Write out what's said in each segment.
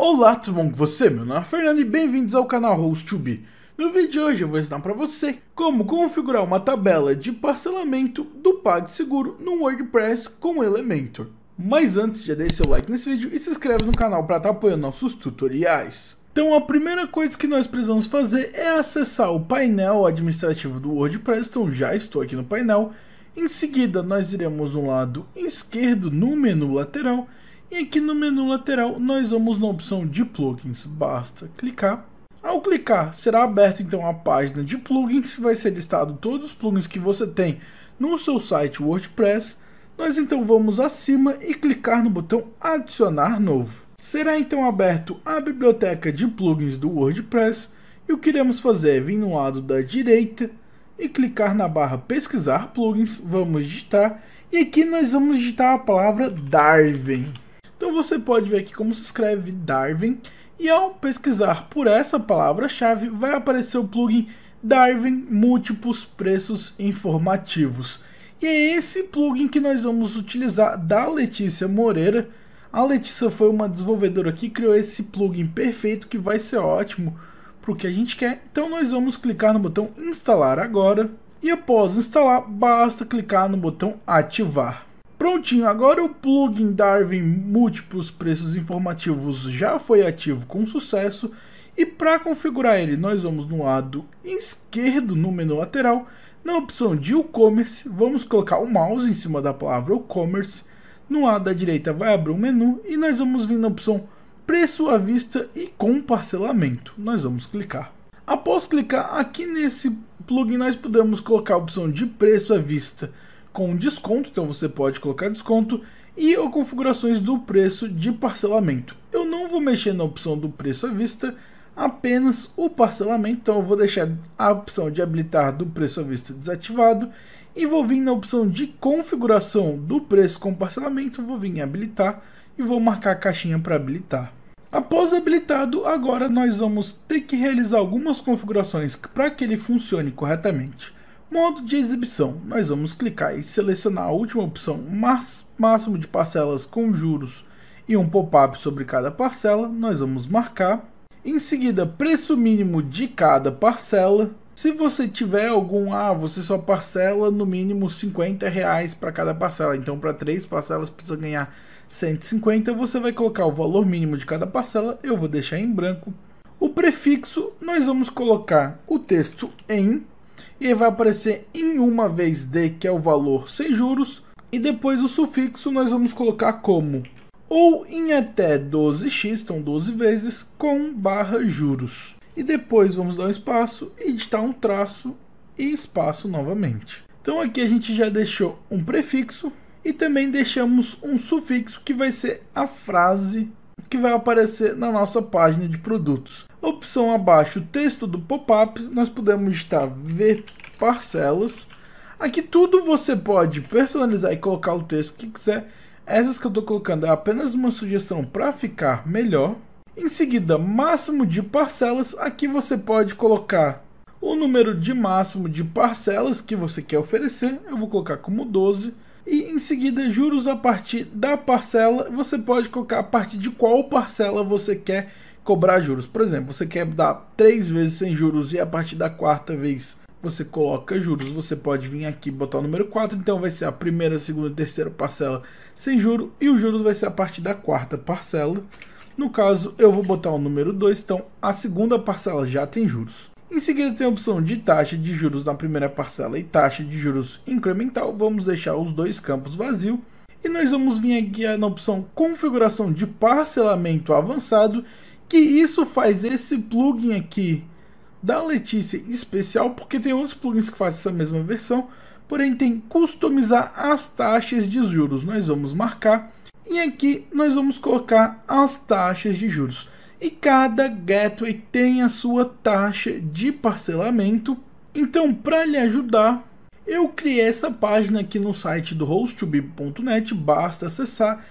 Olá, tudo bom com você? Meu nome é Fernando e bem-vindos ao canal host2b. No vídeo de hoje eu vou ensinar para você como configurar uma tabela de parcelamento do PagSeguro no WordPress com Elementor. Mas antes, já deixe seu like nesse vídeo e se inscreve no canal para estar apoiando nossos tutoriais. Então a primeira coisa que nós precisamos fazer é acessar o painel administrativo do WordPress, então já estou aqui no painel. Em seguida nós iremos no lado esquerdo no menu lateral. E aqui no menu lateral nós vamos na opção de plugins, basta clicar. Ao clicar será aberta então a página de plugins, vai ser listado todos os plugins que você tem no seu site WordPress. Nós então vamos acima e clicar no botão adicionar novo. Será então aberto a biblioteca de plugins do WordPress e o que iremos fazer é vir no lado da direita e clicar na barra pesquisar plugins, vamos digitar e aqui nós vamos digitar a palavra Darvin. Então você pode ver aqui como se escreve Darvin e ao pesquisar por essa palavra-chave vai aparecer o plugin Darvin Múltiplos Preços Informativos. E é esse plugin que nós vamos utilizar da Letícia Moreira. A Letícia foi uma desenvolvedora que criou esse plugin perfeito que vai ser ótimo para o que a gente quer. Então nós vamos clicar no botão instalar agora e após instalar basta clicar no botão ativar. Prontinho, agora o plugin Darvin Múltiplos Preços Informativos já foi ativo com sucesso e para configurar ele nós vamos no lado esquerdo no menu lateral, na opção de e-commerce, vamos colocar o mouse em cima da palavra e-commerce, no lado da direita vai abrir um menu e nós vamos vir na opção preço à vista e com parcelamento, nós vamos clicar. Após clicar aqui nesse plugin nós podemos colocar a opção de preço à vista com desconto, então você pode colocar desconto e ou configurações do preço de parcelamento. Eu não vou mexer na opção do preço à vista, apenas o parcelamento, então eu vou deixar a opção de habilitar do preço à vista desativado e vou vir na opção de configuração do preço com parcelamento, vou vir em habilitar e vou marcar a caixinha para habilitar. Após habilitado, agora nós vamos ter que realizar algumas configurações para que ele funcione corretamente. Modo de exibição, nós vamos clicar e selecionar a última opção, máximo de parcelas com juros e um pop-up sobre cada parcela, nós vamos marcar. Em seguida, preço mínimo de cada parcela. Se você tiver algum, você só parcela no mínimo R$50 para cada parcela, então para 3 parcelas precisa ganhar 150, você vai colocar o valor mínimo de cada parcela, eu vou deixar em branco. O prefixo, nós vamos colocar o texto em... E vai aparecer em uma vez D, que é o valor sem juros. E depois o sufixo nós vamos colocar como ou em até 12x, então 12 vezes, com barra juros. E depois vamos dar um espaço, editar um traço e espaço novamente. Então aqui a gente já deixou um prefixo e também deixamos um sufixo que vai ser a frase que vai aparecer na nossa página de produtos. Opção abaixo, texto do pop-up, nós podemos digitar ver parcelas. Aqui tudo você pode personalizar e colocar o texto que quiser. Essas que eu estou colocando é apenas uma sugestão para ficar melhor. Em seguida, máximo de parcelas, aqui você pode colocar o número de máximo de parcelas que você quer oferecer. Eu vou colocar como 12. E em seguida, juros a partir da parcela, você pode colocar a partir de qual parcela você quer cobrar juros. Por exemplo, você quer dar 3 vezes sem juros e a partir da 4ª vez você coloca juros. Você pode vir aqui e botar o número 4, então vai ser a 1ª, 2ª e 3ª parcela sem juro e o juros vai ser a partir da 4ª parcela. No caso, eu vou botar o número 2, então a 2ª parcela já tem juros. Em seguida tem a opção de taxa de juros na 1ª parcela e taxa de juros incremental, vamos deixar os 2 campos vazios. E nós vamos vir aqui na opção configuração de parcelamento avançado, que isso faz esse plugin aqui da Letícia especial, porque tem outros plugins que fazem essa mesma versão, porém tem customizar as taxas de juros, nós vamos marcar e aqui nós vamos colocar as taxas de juros. E cada gateway tem a sua taxa de parcelamento. Então, para lhe ajudar, eu criei essa página aqui no site do host2b.net. Basta acessar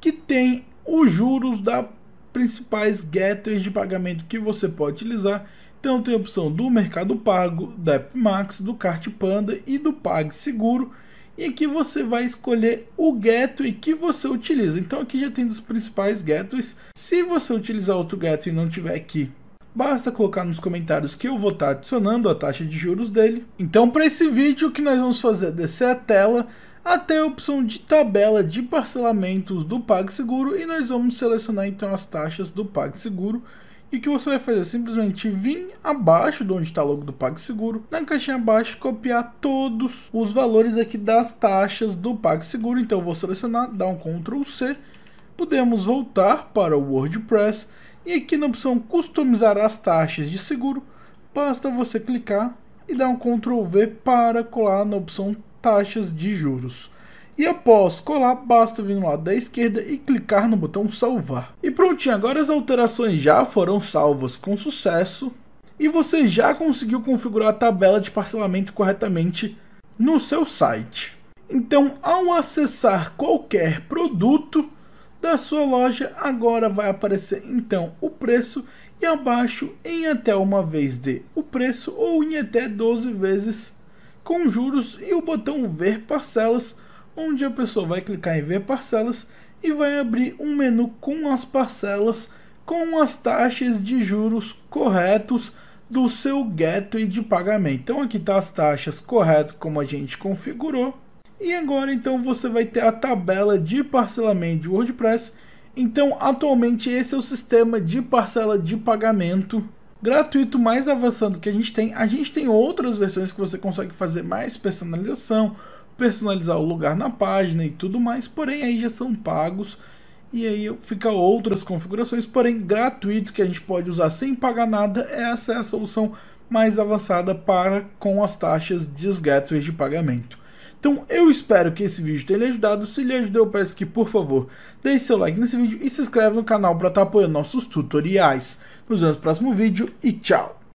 que tem os juros das principais gateways de pagamento que você pode utilizar. Então, tem a opção do Mercado Pago, da AppMax, do CartPanda e do PagSeguro. E aqui você vai escolher o gateway que você utiliza. Então aqui já tem dos principais gateways. Se você utilizar outro gateway e não tiver aqui, basta colocar nos comentários que eu vou estar adicionando a taxa de juros dele. Então para esse vídeo o que nós vamos fazer é descer a tela até a opção de tabela de parcelamentos do PagSeguro e nós vamos selecionar então as taxas do PagSeguro. E o que você vai fazer é simplesmente vir abaixo de onde está o logo do PagSeguro, na caixinha abaixo copiar todos os valores aqui das taxas do PagSeguro. Então eu vou selecionar, dar um Ctrl C, podemos voltar para o WordPress e aqui na opção customizar as taxas de seguro, basta você clicar e dar um Ctrl V para colar na opção taxas de juros. E após colar, basta vir no lado da esquerda e clicar no botão salvar. E prontinho, agora as alterações já foram salvas com sucesso e você já conseguiu configurar a tabela de parcelamento corretamente no seu site. Então, ao acessar qualquer produto da sua loja, agora vai aparecer então o preço e abaixo em até uma vez de o preço ou em até 12 vezes com juros e o botão ver parcelas, onde a pessoa vai clicar em ver parcelas e vai abrir um menu com as parcelas com as taxas de juros corretos do seu gateway de pagamento. Então aqui está as taxas corretas como a gente configurou. E agora então você vai ter a tabela de parcelamento de WordPress. Então atualmente esse é o sistema de parcela de pagamento gratuito mais avançado que a gente tem. A gente tem outras versões que você consegue fazer mais personalização, personalizar o lugar na página e tudo mais, porém aí já são pagos e aí fica outras configurações, porém gratuito que a gente pode usar sem pagar nada, essa é a solução mais avançada para com as taxas dos gateways de pagamento. Então eu espero que esse vídeo tenha lhe ajudado, se lhe ajudou eu peço que por favor deixe seu like nesse vídeo e se inscreve no canal para estar apoiando nossos tutoriais. Nos vemos no próximo vídeo e tchau!